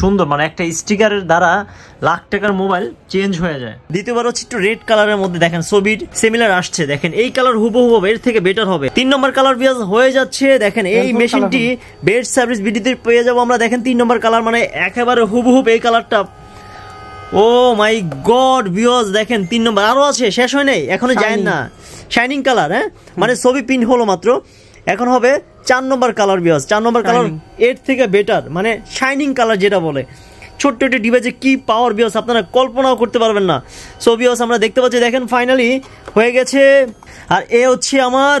সুন্দর মানে একটা স্টিকারের দ্বারা লাখ টাকার মোবাইল চেঞ্জ হয়ে যায়। দ্বিতীয়বার হচ্ছে একটু রেড কালারের মধ্যে দেখেন ছবির সিমিলার আসছে, দেখেন এই কালার হুবহু এর থেকে বেটার হবে। ৩ নম্বর কালার বিয়াজ হয়ে যাচ্ছে, দেখেন এই মেশিনটি বেস্ট সার্ভিস বিডিতে পেয়ে যাবো আমরা। দেখেন ৩ নম্বর কালার মানে একেবারে হুবহু এই কালারটা। ও মাই গড বিয়াজ, দেখেন ৩ নম্বর আরো আছে, শেষ হয় নাই, এখনো যায় না, শাইনিং কালার। হ্যাঁ মানে ছবি পিন হলো মাত্র, এখন হবে ৪ নম্বর কালার বিয়াস। ৪ নম্বর কালার এর থেকে বেটার মানে শাইনিং কালার যেটা বলে। ছোট্ট একটি ডিভাইসে কি পাওয়ার বিয়াস আপনারা কল্পনাও করতে পারবেন না। সো বিয়াস আমরা দেখতে পাচ্ছি, দেখেন ফাইনালি হয়ে গেছে। আর এ হচ্ছে আমার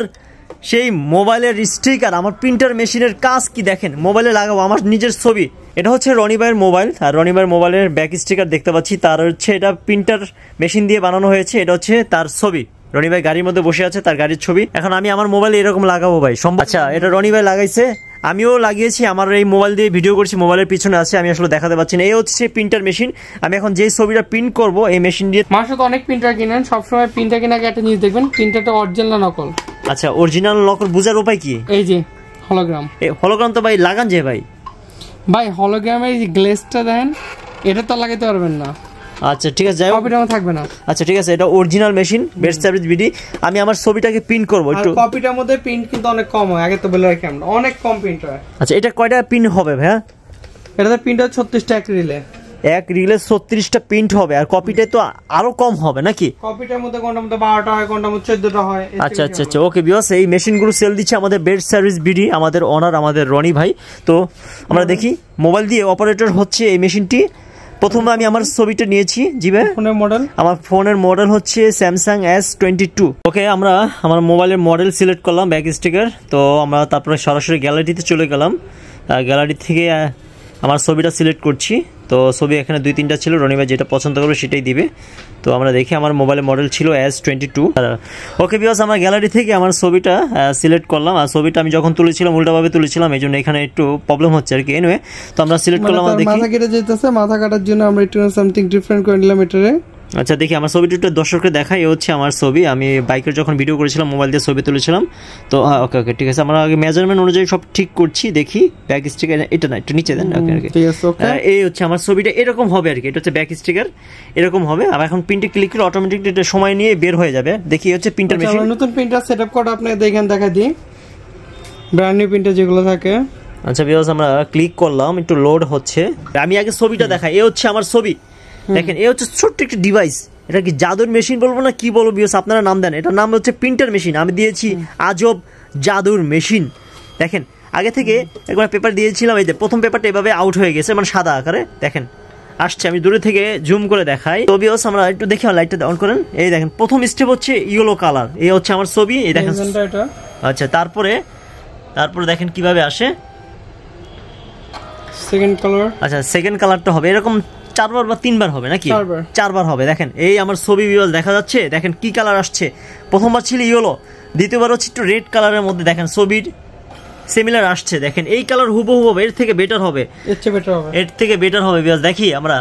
সেই মোবাইলের স্টিকার, আমার প্রিন্টার মেশিনের কাজ কি দেখেন, মোবাইলে লাগাবো আমার নিজের ছবি। এটা হচ্ছে রনি ভাইয়ের মোবাইল, আর রনি ভাইয়ের মোবাইলের ব্যাক স্টিকার দেখতে পাচ্ছি। তার হচ্ছে এটা প্রিন্টার মেশিন দিয়ে বানানো হয়েছে, এটা হচ্ছে তার ছবি। রনি ভাই গাড়ির মধ্যে বসে আছে, তার গাড়ির ছবি। এখন আমি আমার মোবাইলে এরকম লাগাবো ভাই সম্ভব? আচ্ছা এটা রনি ভাই লাগাইছে, আমিও লাগিয়েছি, আমার এই মোবাইল দিয়ে ভিডিও করছি, মোবাইলের পিছনে আছে, আমি আসলে দেখাতে পাচ্ছি না। এই হচ্ছে প্রিন্টার মেশিন, আমি এখন যে ছবিটা প্রিন্ট করবো এই মেশিন দিয়ে। মানুষের তো অনেক প্রিন্টার কিনেন, সবসময় প্রিন্টার কেনার আগে একটা জিনিস দেখবেন, প্রিন্টারটা অরিজিনাল না নকল। আচ্ছা অরিজিনাল নকল বুঝার উপায় কি? এই যে হলোগ্রাম, এই হলোগ্রাম তো ভাই লাগান যে ভাই ভাই হলোগ্রামের যে গ্লেজটা দেন, এটা তো লাগাইতে পারবেন না। আচ্ছা ঠিক আছে, যাই হোক কপিটা থাকবে না। আচ্ছা ঠিক আছে, এটা original machine best service BD. আমি আমার ছবিটাকে প্রিন্ট করব একটু, আর কপিটার মধ্যে প্রিন্ট কিন্তু অনেক কম হয়, আগে তো বলে রাখি আমরা অনেক কম প্রিন্ট হয়। আচ্ছা এটা কয়টা প্রিন্ট হবে ভাই? এটাতে প্রিন্ট হবে 36 টা, এক রিলে 36 টা প্রিন্ট হবে। আর কপিটাই তো আরো কম হবে নাকি? কপিটার মধ্যে কোনটা মধ্যে 12 টা হয়, কোনটা মধ্যে 14 টা হয়। আচ্ছা আচ্ছা আচ্ছা ওকে ভিউয়ার্স, এই মেশিনগুলো সেল দিচ্ছে আমাদের বেস্ট সার্ভিস বিডি, আমাদের ওনার আমাদের রনি ভাই। তো আমরা দেখি মোবাইল দিয়ে অপারেটর হচ্ছে এই মেশিনটি। প্রথমে আমি আমার ছবিটা নিয়েছি, জিবে ফোনের মডেল, আমার ফোনের মডেল হচ্ছে স্যামসাং S22। ওকে আমরা আমার মোবাইলের মডেল সিলেক্ট করলাম ব্যাক স্টিকার। তো আমরা তারপরে সরাসরি গ্যালারিতে চলে গেলাম, গ্যালারি থেকে আমার ছবিটা সিলেক্ট করছি। তো ছবি এখানে 2-3টা ছিল, রনি ভাই যেটা পছন্দ করবে সেটাই দিবে। তো আমরা দেখি আমার মোবাইলের মডেল ছিল S22। ওকে বিকজ আমার গ্যালারি থেকে আমার ছবিটা সিলেক্ট করলাম, আর ছবিটা আমি যখন তুলেছিলাম উল্টাভাবে তুলেছিলাম, এই জন্য এখানে একটু প্রবলেম হচ্ছে আর কি। এনিওয়ে তো আমরা সিলেক্ট করলাম, আমরা দেখি মাথা কেটে যাইতেছে, মাথা কাটার জন্য আমরা একটু সামথিং ডিফারেন্ট করে নিলাম এটারে। আচ্ছা দেখি আমার ছবিটা একটু দর্শককে দেখাই। এই হচ্ছে আমার ছবি, আমি বাইকের যখন ভিডিও করেছিলাম মোবাইল দিয়ে ছবি তুলেছিলাম। তো ওকে ওকে ঠিক আছে, আমরা আগে মেজারমেন্ট অনুযায়ী সব ঠিক করছি। দেখি ব্যাক স্টিকার, এটা না একটু নিচে দেন। এই হচ্ছে আমার ছবিটা, এরকম হবে আর কি, এটা হচ্ছে ব্যাক স্টিকার এরকম হবে। আর এখন প্রিন্টে ক্লিক করে অটোমেটিকলি এটা সময় নিয়ে বের হয়ে যাবে। দেখি হচ্ছে প্রিন্টার মেশিন, নতুন প্রিন্টার সেটআপ কোড আপনাকে দেখেন দেখা দিই, ব্র্যান্ড নিউ প্রিন্টার যেগুলো থাকে। আচ্ছা ভিউয়ার্স আমরা ক্লিক করলাম, একটু লোড হচ্ছে। আমি আগে ছবিটা দেখাই, এই হচ্ছে আমার ছবি দেখেন। এই হচ্ছে ছোট্ট একটা ডিভাইস, এটা কি জাদুর মেশিন বলবো না কি বলবো বিকজ আপনারা নাম দেন, এটার নাম হচ্ছে প্রিন্টার মেশিন। আমি দিয়েছি আজব জাদুর মেশিন। দেখেন আগে থেকে একবার পেপার দিয়েছিলাম, এই যে প্রথম পেপারটা এভাবে আউট হয়ে গেছে মানে সাদা আকারে দেখেন আসছে। আমি দূরে থেকে জুম করে দেখাই, তো বিকজ আমরা একটু দেখি, লাইটটা অন করেন। এই দেখেন প্রথম স্টেপ হচ্ছে ইয়েলো কালার, এই হচ্ছে আমার ছবি, এই দেখেন। আচ্ছা তারপরে দেখেন কিভাবে আসে সেকেন্ড কালার। আচ্ছা সেকেন্ড কালারটা হবে এরকম, চারবার বা তিনবার হবে নাকি? চারবার হবে। দেখেন এই আমার ছবি বিয়াস দেখা যাচ্ছে, দেখেন কি কালার আসছে। প্রথমবার ছিল ইয়েলো, দ্বিতীয়বার হচ্ছে একটু রেড কালারের মধ্যে, দেখেন ছবির সিমিলার আসছে, দেখেন এই কালার হুবহু হবে, এর থেকে বেটার হবে, এর থেকে বেটার হবে বিয়াস। দেখি আমরা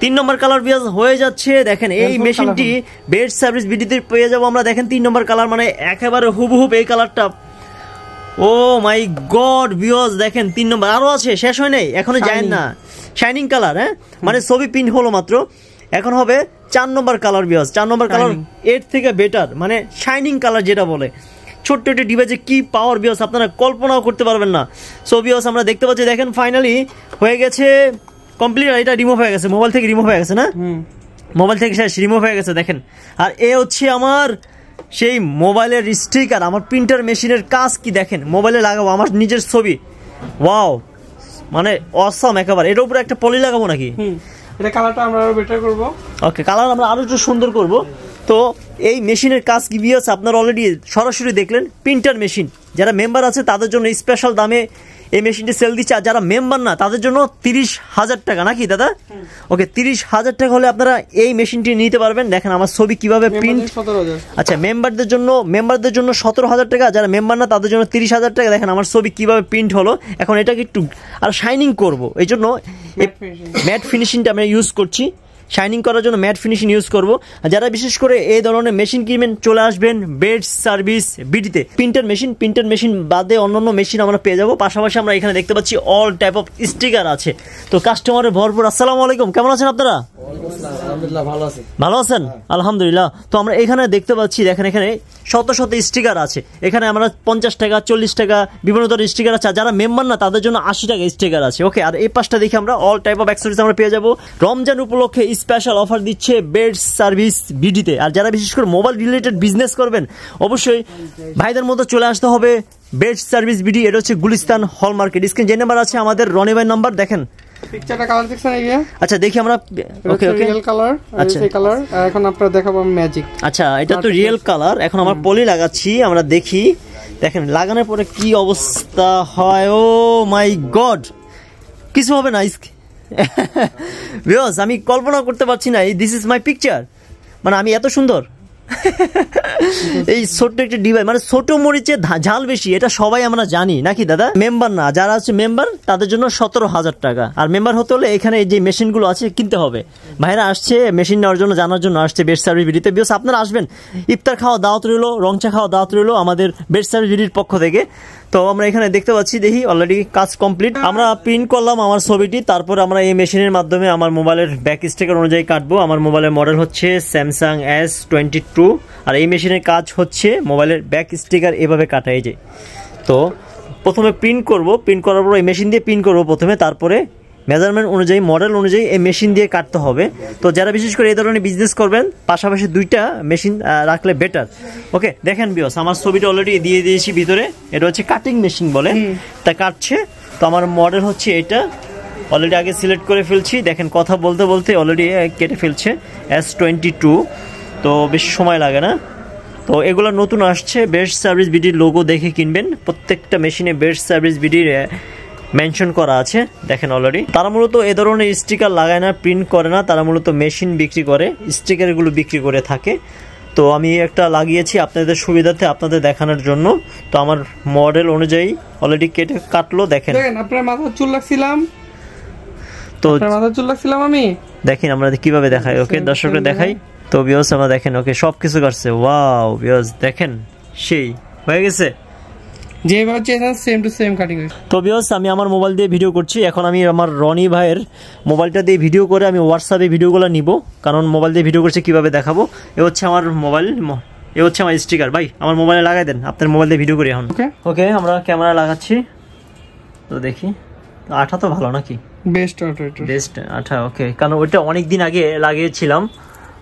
3 নম্বর কালার বিয়াস হয়ে যাচ্ছে, দেখেন এই মেশিনটি বেস্ট সার্ভিস বিডিতে পেয়ে যাবো আমরা। দেখেন 3 নম্বর কালার মানে একেবারে হুবহু এই কালারটা। ও মাই গড বিয়াস, দেখেন 3 নম্বর আরো আছে, শেষ হয় নাই, এখনো যায় না, শাইনিং কালার। হ্যাঁ মানে ছবি প্রিন্ট হলো মাত্র, এখন হবে 4 নম্বর কালার বিয়াস। 4 নম্বর কালার এর থেকে বেটার মানে শাইনিং কালার যেটা বলে। ছোট্ট একটি ডিভাইসে কি পাওয়ার বিয়াস আপনারা কল্পনাও করতে পারবেন না। সো বিয়াস আমরা দেখতে পাচ্ছি, দেখেন ফাইনালি হয়ে গেছে কমপ্লিট। এটা রিমুভ হয়ে গেছে মোবাইল থেকে, রিমুভ হয়ে গেছে না, মোবাইল থেকে শেষ, রিমুভ হয়ে গেছে দেখেন। আর এ হচ্ছে আমার সেই মোবাইলের স্টিকার, আমার প্রিন্টার মেশিনের কাজ কি দেখেন, মোবাইলে লাগাবো আমার নিজের ছবি। ওয়াও মানে অসাম একেবারে। এর উপরে একটা পলি লাগাবো নাকি? এটা কালারটা আমরা আরো বেটার করব। ওকে কালার আমরা আরো একটু সুন্দর করব। তো এই মেশিনের কাজ কি বিয়াস আপনারা অলরেডি সরাসরি দেখলেন, প্রিন্টার মেশিন। যারা মেম্বার আছে তাদের জন্য স্পেশাল দামে এই মেশিনটি সেল দিচ্ছে, আর যারা মেম্বার না তাদের জন্য 30,000 টাকা নাকি দাদা? ওকে 30,000 টাকা হলে আপনারা এই মেশিনটি নিতে পারবেন। দেখেন আমার ছবি কিভাবে প্রিন্ট। আচ্ছা মেম্বারদের জন্য 17,000 টাকা, যারা মেম্বার না তাদের জন্য 30,000 টাকা। দেখেন আমার ছবি কিভাবে প্রিন্ট হলো। এখন এটাকে একটু আর শাইনিং করব, এই জন্য ম্যাট ফিনিশিংটা আমরা ইউজ করছি। শাইনিং করার জন্য ম্যাট ফিনিশিং ইউজ করব। যারা বিশেষ করে এই ধরনের মেশিন কিনবেন চলে আসবেন বেস্ট সার্ভিস বিডিতে। প্রিন্টার মেশিন বাদে অন্যান্য মেশিন আমরা পেয়ে যাবো। পাশাপাশি আমরা এখানে দেখতে পাচ্ছি অল টাইপ অফ স্টিকার আছে, তো কাস্টমারের ভরপুর। আসসালামু আলাইকুম, কেমন আছেন আপনারা? ভালো আছেন? আলহামদুলিল্লাহ। তো আমরা এখানে দেখতে পাচ্ছি, দেখেন এখানে শত শত স্টিকার আছে। এখানে আমরা 50 টাকা 40 টাকা বিভিন্ন ধরনের স্টিকার আছে। যারা মেম্বার না তাদের জন্য 80 টাকা স্টিকার আছে। ওকে, আর এই পাশটা দেখি আমরা অল টাইপ অফ অ্যাক্সেসরিজ আমরা পেয়ে যাবো। রমজান উপলক্ষে স্পেশাল অফার দিচ্ছে বেস্ট সার্ভিস বিডিতে। আর যারা বিশেষ করে মোবাইল রিলেটেড বিজনেস করবেন অবশ্যই ভাইদের মতো চলে আসতে হবে বেস্ট সার্ভিস বিডি। এটা হচ্ছে গুলিস্তান হল মার্কেট। স্ক্রিন যে নাম্বার আছে আমাদের রনি ভাই নাম্বার, দেখেন পিকচারটা কালার সেকশন এ গিয়ে। আচ্ছা দেখি আমরা, ওকে ওকে রিয়েল কালার। আচ্ছা এই কালার এখন আপনারা দেখাবো ম্যাজিক। আচ্ছা এটা তো রিয়েল কালার, এখন আমরা পলি লাগাচ্ছি, আমরা দেখি। দেখেন লাগানোর পরে কি অবস্থা হয়। ও মাই গড, কিছু হবে না ভিউয়ার্স, আমি কল্পনা করতে পারছি না। দিস ইজ মাই পিকচার, মানে আমি এত সুন্দর। এই ছোট্ট একটা ডিভাইস, মানে ছোট মরিচে ঝাল বেশি, এটা সবাই আমরা জানি নাকি দাদা? মেম্বার না, যারা আছে মেম্বার তাদের জন্য 17,000 টাকা। আর মেম্বার হতে হলে এখানে যে মেশিনগুলো আছে কিনতে হবে। ভাইরা আসছে মেশিন নেওয়ার জন্য, জানার জন্য আসছে বেস্ট সার্ভিস ভিডিওতে। বিকজ আপনারা আসবেন, ইফতার খাওয়া দাওয়াত রইলো, রংচা খাওয়া দাওয়াত রইলো আমাদের বেস্ট সার্ভিস ভিডিওর পক্ষ থেকে। তো আমরা এখানে দেখতে পাচ্ছি, দেখি অলরেডি কাজ কমপ্লিট। আমরা প্রিন্ট করলাম আমার ছবিটি, তারপর আমরা এই মেশিনের মাধ্যমে আমার মোবাইলের ব্যাক স্টিকার অনুযায়ী কাটবো। আমার মোবাইলের মডেল হচ্ছে Samsung S22, আর এই মেশিনের কাজ হচ্ছে মোবাইলের ব্যাক স্টিকার এভাবে কাটা। এই যে, তো প্রথমে প্রিন্ট করব, প্রিন্ট করার পর এই মেশিন দিয়ে প্রিন্ট করব প্রথমে, তারপরে মেজারমেন্ট অনুযায়ী মডেল অনুযায়ী এই মেশিন দিয়ে কাটতে হবে। তো যারা বিশেষ করে এই ধরনের বিজনেস করবেন পাশাপাশি দুইটা মেশিন রাখলে বেটার। ওকে, দেখেন ভিউয়ার্স আমার ছবিটা অলরেডি দিয়ে দিয়েছি ভিতরে। এটা হচ্ছে কাটিং মেশিন বলে, তা কাটছে। তো আমার মডেল হচ্ছে এটা, অলরেডি আগে সিলেক্ট করে ফেলছি। দেখেন কথা বলতে বলতে অলরেডি কেটে ফেলছে S22। তো বেশি সময় লাগে না। তো এগুলো নতুন আসছে, বেস্ট সার্ভিস বিডির লোগো দেখে কিনবেন। প্রত্যেকটা মেশিনে বেস্ট সার্ভিস বিডির মেনশন করা আছে। দেখেন অলরেডি তারা মূলত এ ধরনের স্টিকার লাগায় না, প্রিন্ট করে না, তারা মূলত মেশিন বিক্রি করে, স্টিকারগুলো বিক্রি করে থাকে। তো আমি একটা লাগিয়েছি আপনাদের সুবিধাতে, আপনাদের দেখানোর জন্য। তো আমার মডেল অনুযায়ী অলরেডি কেটে কাটলো। দেখেন আপনার মাথার চুল লাগছিলাম, তো মাথার চুল লাগছিলাম আমি। দেখেন আমরা কিভাবে দেখাই, ওকে দর্শকরা দেখাই। তো ভিউয়ার্স আমরা দেখেন, ওকে সব কিছু কাটছে। ওয়াও ভিউয়ার্স, দেখেন সেই হয়ে গেছে। তো ভিউয়ার্স আমি আমার মোবাইল দিয়ে ভিডিও করছি। এখন আমি আমার রনি ভাইয়ের মোবাইলটা দিয়ে ভিডিও করে আমি হোয়াটসঅ্যাপে ভিডিওগুলো নিব, কারণ মোবাইল দিয়ে ভিডিও করছে কীভাবে দেখাবো। এ হচ্ছে আমার মোবাইল, এ হচ্ছে আমার স্টিকার। ভাই আমার মোবাইলে লাগাই দেন, আপনার মোবাইল দিয়ে ভিডিও করি এখন। ওকে আমরা ক্যামেরা লাগাচ্ছি, তো দেখি আঠা তো ভালো নাকি? বেস্ট বেস্ট আঠা, ওকে। কারণ ওইটা অনেক দিন আগে লাগিয়েছিলাম,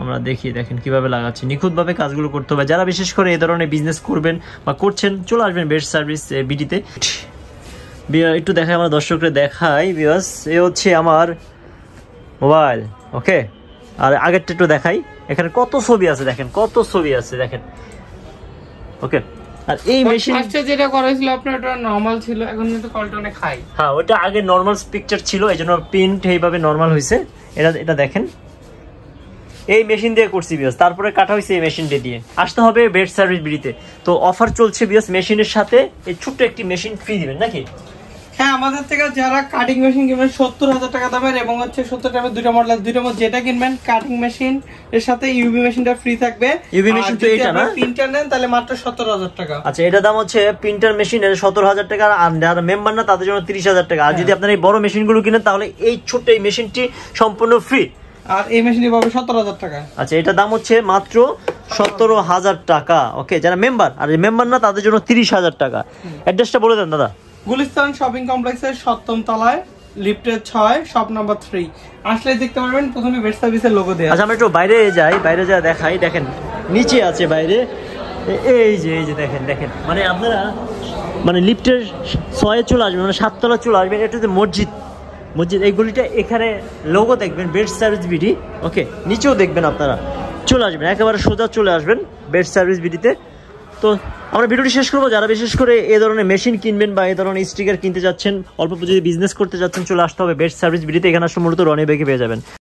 আমরা দেখি, দেখেন কিভাবে লাগাচ্ছি। নিখুঁতভাবে কাজগুলো করতে হবে। যারা বিশেষ করে এই ধরনের বিজনেস করবেন বা করছেন চলে আসবেন বেস্ট সার্ভিস বিডিতে। একটু দেখাই আমার দর্শকরা, দেখাই ভিউয়ার্স। এ হচ্ছে আমার মোবাইল, ওকে। আর আগেরটা একটু দেখাই, এখানে কত ছবি আছে দেখেন, কত ছবি আছে দেখেন। ওকে আর এই মেশিন আচ্ছা যেটা করেছিল আপনার, এটা নরমাল ছিল, এখন কিন্তু কল্টনে খাই। হ্যাঁ ওটা আগে নরমাল পিকচার ছিল, এইজন্য প্রিন্ট এইভাবে নরমাল হইছে। এটা এটা দেখেন এই মেশিন দিয়ে করছি ভিউয়ার্স, তারপরে কাটা হইছে এই মেশিনটা দিয়ে। আসতে হবে বেস্ট সার্ভিস বিডিতে। তো অফার চলছে ভিউয়ার্স, মেশিনের সাথে এই ছোট একটি মেশিন ফ্রি দিবেন নাকি? হ্যাঁ আমাদের থেকে যারা কাটিং মেশিন কিনবেন 70,000 টাকা দামের, এবং হচ্ছে 70 টাকার দুইটা মডেল আছে। দুইটা মডেল যেটা কিনবেন কাটিং মেশিন এর সাথে ইউবি মেশিনটা ফ্রি থাকবে। ইউবি মেশিন তো এটা না, প্রিন্টার নেন তাহলে মাত্র 17,000 টাকা। আচ্ছা এটা দাম হচ্ছে প্রিন্টার মেশিন এর 17,000 টাকা, আর যারা মেম্বার না তাদের জন্য 30,000 টাকা। আর যদি আপনারা এই বড় মেশিনগুলো কিনেন তাহলে এই ছোট এই মেশিনটি সম্পূর্ণ ফ্রি, আর এই মেশিনটি পাবে 17,000 টাকা। আচ্ছা এটা দাম হচ্ছে মাত্র 17,000 টাকা, ওকে। যারা মেম্বার আর মেম্বার না তাদের জন্য 30,000 টাকা। অ্যাড্রেসটা বলে দেন দাদা। গুলিস্তান শপিং কমপ্লেক্সের 7তম তলায়, লিফটের 6, শপ নাম্বার 3। আসলে দেখতে পারবেন প্রথমে বেস্ট সার্ভিসের লোগো দেয়া। আচ্ছা আমরা একটু বাইরে যাই, বাইরে যা দেখাই। দেখেন নিচে আছে বাইরে, এই যে দেখেন দেখেন। মানে আপনারা মানে লিফটের 6-এ চলে আসবেন, মানে 7তলা চলে আসবেন। এটা যে মসজিদ এই গলিটা, এখানে লোগো দেখবেন বেস্ট সার্ভিস বিডি, ওকে। নিচেও দেখবেন, আপনারা চলে আসবেন, একেবারে সোজা চলে আসবেন বেস্ট সার্ভিস বিডিতে। তো আমরা ভিডিওটি শেষ করব। যারা বিশেষ করে এই ধরনের মেশিন কিনবেন বা এই ধরনের স্টিকার কিনতে যাচ্ছেন, অল্প পুঁজিতে বিজনেস করতে যাচ্ছেন, চলে আসতে হবে বেস্ট সার্ভিস বিডিতে। এখানে আসলে মূলত রনি ভাইকে পেয়ে যাবেন।